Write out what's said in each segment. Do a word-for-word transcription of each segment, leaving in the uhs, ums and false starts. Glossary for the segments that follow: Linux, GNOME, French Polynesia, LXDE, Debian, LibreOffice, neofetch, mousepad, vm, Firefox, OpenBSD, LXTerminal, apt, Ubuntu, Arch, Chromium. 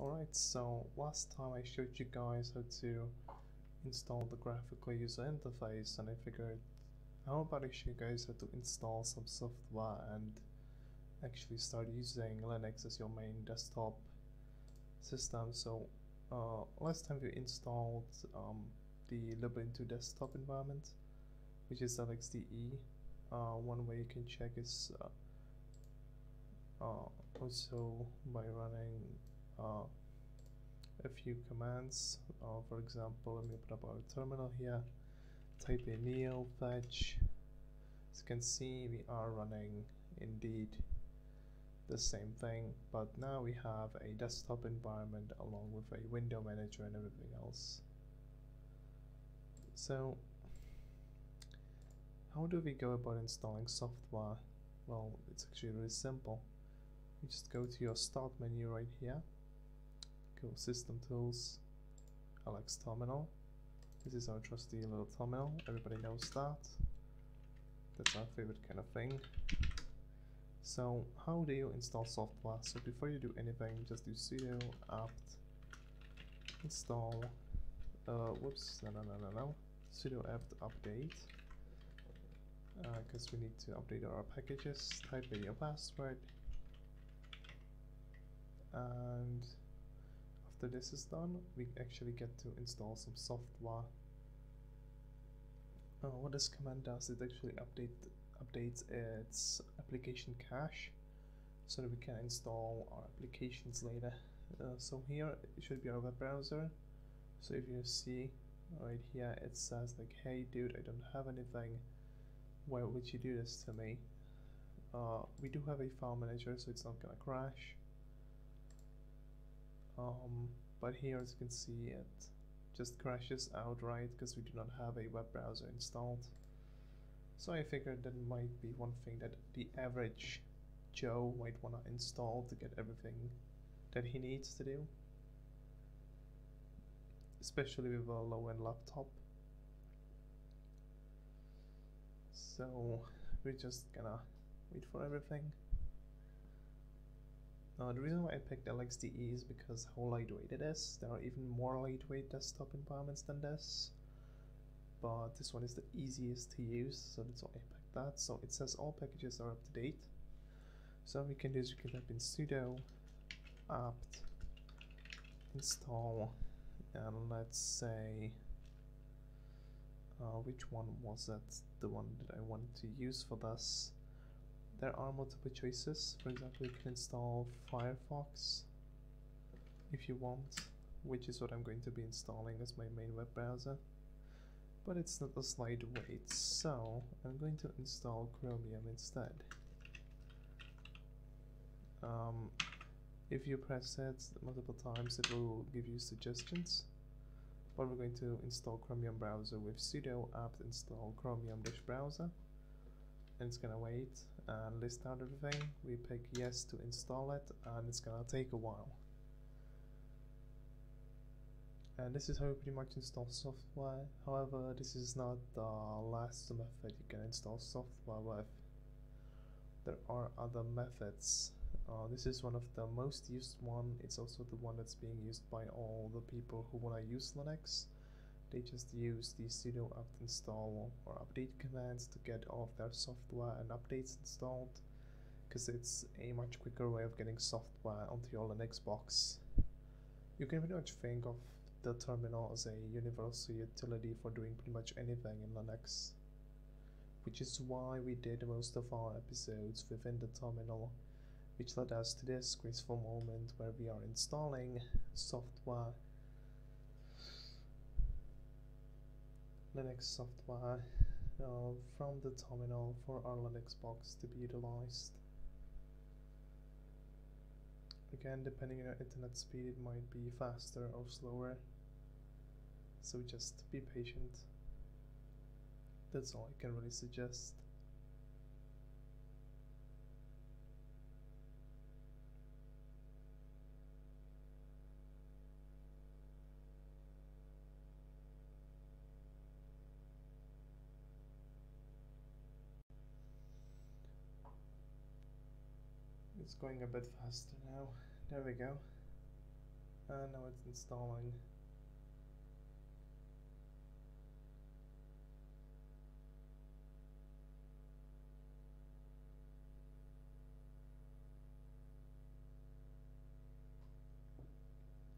Alright, so last time I showed you guys how to install the graphical user interface, and I figured how about I show you guys how to install some software and actually start using Linux as your main desktop system. So uh, last time we installed um, the Ubuntu desktop environment, which is L X D E. Uh, one way you can check is uh, uh, also by running uh, a few commands. Uh, for example, let me put up our terminal here, type in neofetch. As you can see, we are running indeed the same thing, but now we have a desktop environment along with a window manager and everything else. So how do we go about installing software? Well, it's actually really simple. You just go to your start menu right here, go System Tools, L X Terminal. This is our trusty little terminal, everybody knows that. That's our favorite kind of thing. So how do you install software? So before you do anything, just do sudo apt install uh, whoops, no no no no no sudo apt update, because uh, we need to update our packages. Type in your password, and after this is done, we actually get to install some software. Uh, what this command does, it actually update updates its application cache so that we can install our applications later. Uh, so here it should be our web browser. So if you see right here, it says like, hey dude, I don't have anything, why would you do this to me? Uh, we do have a file manager, so it's not gonna crash. Um, but here, as you can see, it just crashes outright because we do not have a web browser installed. So I figured that might be one thing that the average Joe might wanna install to get everything that he needs to do, especially with a low-end laptop. So we're just gonna wait for everything. Uh, the reason why I picked L X D E is because how lightweight it is. There are even more lightweight desktop environments than this, but this one is the easiest to use, so that's why I picked that. So it says all packages are up to date. So what we can do is we can type in sudo apt install, and let's say Uh, which one was that? The one that I wanted to use for this. There are multiple choices. For example, you can install Firefox if you want, which is what I'm going to be installing as my main web browser, but it's not as lightweight, so I'm going to install Chromium instead. Um, if you press it multiple times, it will give you suggestions. But we're going to install Chromium browser with sudo apt install chromium-browser, and it's gonna wait and list out everything. We pick yes to install it, and it's gonna take a while. And this is how you pretty much install software. However, this is not the last method you can install software with. There are other methods. Uh, this is one of the most used one. It's also the one that's being used by all the people who want to use Linux. They just use the sudo apt install or update commands to get all of their software and updates installed, because it's a much quicker way of getting software onto your Linux box. You can pretty much think of the terminal as a universal utility for doing pretty much anything in Linux, which is why we did most of our episodes within the terminal, which led us to this graceful moment where we are installing software, Linux software, uh, from the terminal for our Linux box to be utilized. Again, depending on your internet speed, it might be faster or slower, so just be patient. That's all I can really suggest. It's going a bit faster now. There we go. Uh, no, it's installing.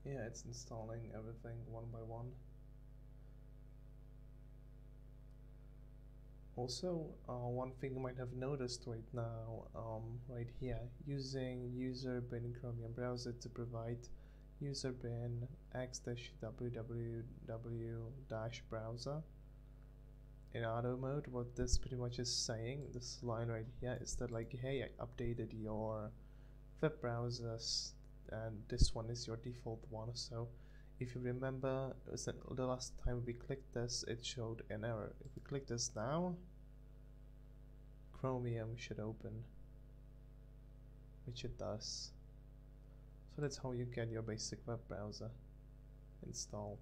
Yeah, it's installing everything one by one. Also, uh, one thing you might have noticed right now, um, right here, using user bin in Chromium browser to provide user bin x dash w w w dash browser in auto mode. What this pretty much is saying, this line right here, is that like, hey, I updated your web browsers and this one is your default one. So if you remember, the last time we clicked this, it showed an error. If we click this now, Chromium should open, which it does. So that's how you get your basic web browser installed.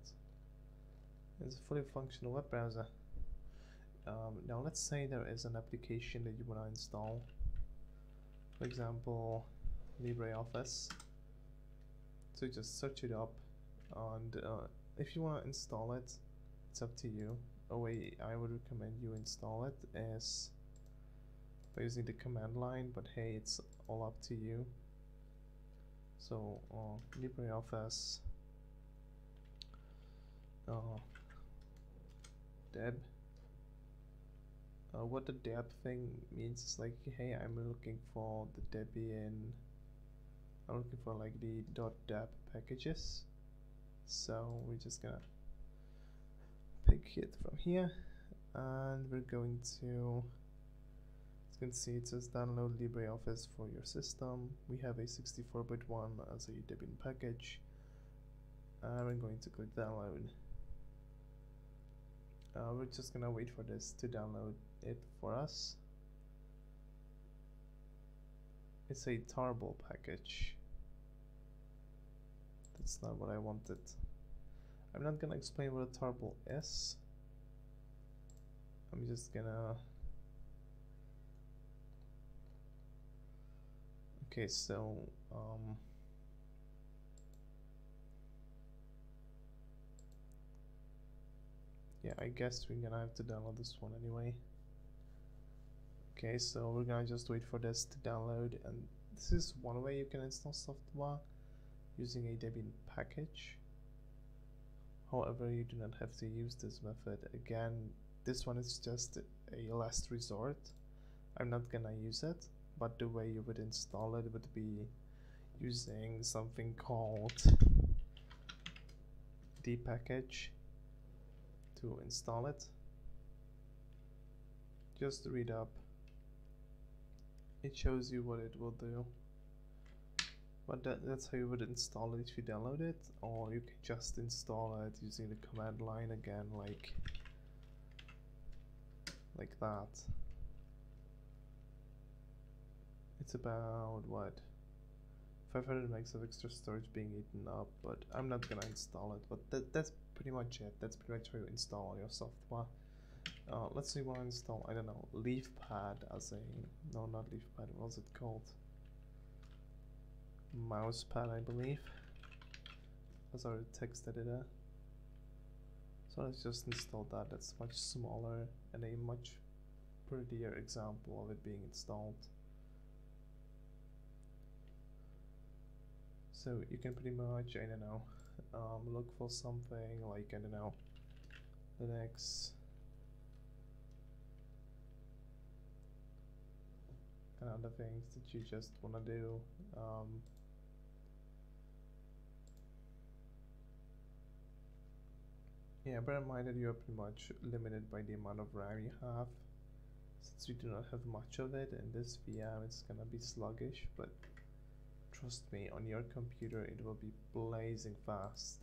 It's a fully functional web browser. Um, now let's say there is an application that you want to install. For example, LibreOffice. So you just search it up. And uh, if you want to install it, it's up to you. A way I would recommend you install it is by using the command line, but hey, it's all up to you. So uh, LibreOffice uh, deb. Uh, what the deb thing means is like, hey, I'm looking for the Debian. I'm looking for like the .deb packages. So we're just gonna pick it from here, and we're going to, as you can see, it says download LibreOffice for your system. We have a sixty-four bit one as a Debian package, and we're going to click download. Uh, we're just gonna wait for this to download it for us. It's a tarball package. That's not what I wanted. I'm not gonna explain what a tarball is. I'm just gonna... Okay, so... Um, yeah, I guess we're gonna have to download this one anyway. Okay, so we're gonna just wait for this to download, and this is one way you can install software using a Debian package. However, you do not have to use this method. Again, this one is just a last resort. I'm not gonna use it, but the way you would install it would be using something called the package to install it. Just read up. It shows you what it will do. But that, that's how you would install it if you download it, or you can just install it using the command line again, like like that. It's about what, five hundred megs of extra storage being eaten up, but I'm not gonna install it. But that that's pretty much it. That's pretty much how you install your software. Uh, let's see what I install. I don't know, LeafPad as a no, not LeafPad. What's it called? Mousepad, I believe, as our text editor. So let's just install that. That's much smaller and a much prettier example of it being installed. So you can pretty much, I don't know, um, look for something like, I don't know, Linux, and other things that you just want to do. Um, yeah, bear in mind that you're pretty much limited by the amount of RAM you have. Since we do not have much of it in this V M, it's gonna be sluggish, but trust me, on your computer it will be blazing fast.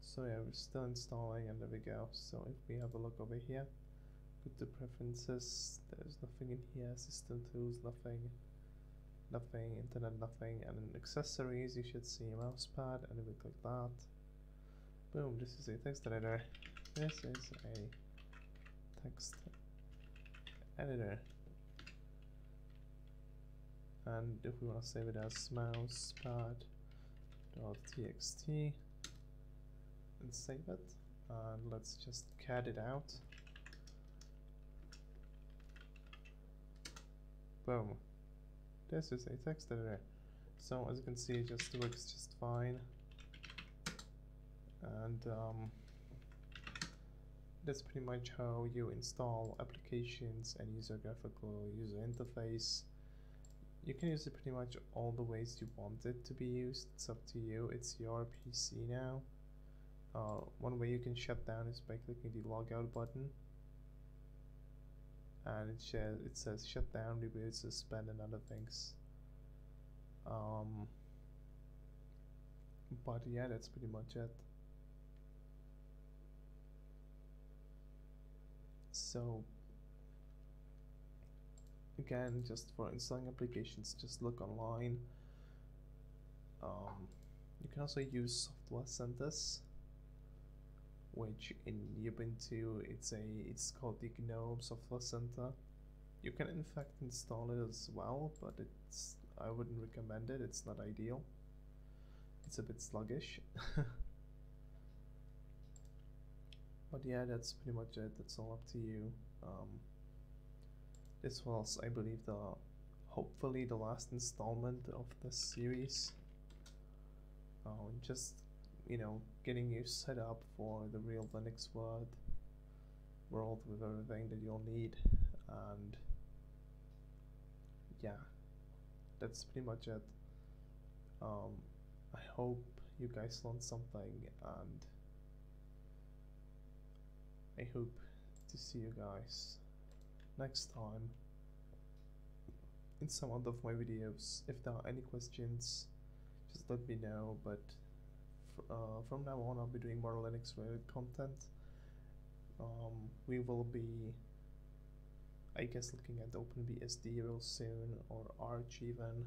So yeah, we're still installing, and there we go. So if we have a look over here, go to preferences, there's nothing in here, system tools, nothing, nothing, internet, nothing, and in accessories you should see a mousepad, and we click that. Boom, this is a text editor. This is a text editor. and if we want to save it as mousepad dot t x t and save it, and let's just cat it out. Boom, this is a text editor. So as you can see, it just works just fine, and um, that's pretty much how you install applications and use your graphical user interface. You can use it pretty much all the ways you want it to be used. It's up to you. It's your P C now. Uh, one way you can shut down is by clicking the logout button, and it, it says shut down, reboot, suspend, and other things. Um, but yeah, that's pretty much it. So again, just for installing applications, just look online. Um, you can also use software centers, which in Ubuntu it's a it's called the GNOME Software Center. You can in fact install it as well, but it's I wouldn't recommend it. It's not ideal. It's a bit sluggish. But yeah, that's pretty much it. That's all up to you. Um, this was, I believe, the hopefully the last installment of this series. Um, just you know, getting you set up for the real Linux world, world with everything that you'll need, and yeah, that's pretty much it. Um, I hope you guys learned something, and I hope to see you guys next time in some other of my videos. If there are any questions, just let me know, but uh, from now on I'll be doing more Linux related content. Um, we will be, I guess, looking at OpenBSD real soon, or Arch even,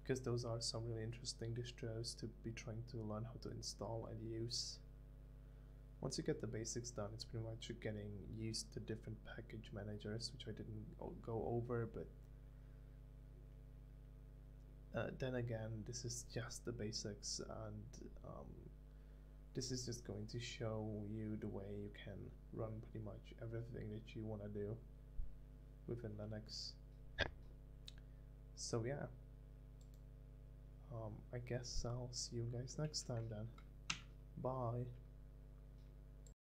because those are some really interesting distros to be trying to learn how to install and use. Once you get the basics done, it's pretty much getting used to different package managers, which I didn't go over, but uh, then again, this is just the basics, and um, this is just going to show you the way you can run pretty much everything that you want to do within Linux. So yeah, um, I guess I'll see you guys next time then. Bye.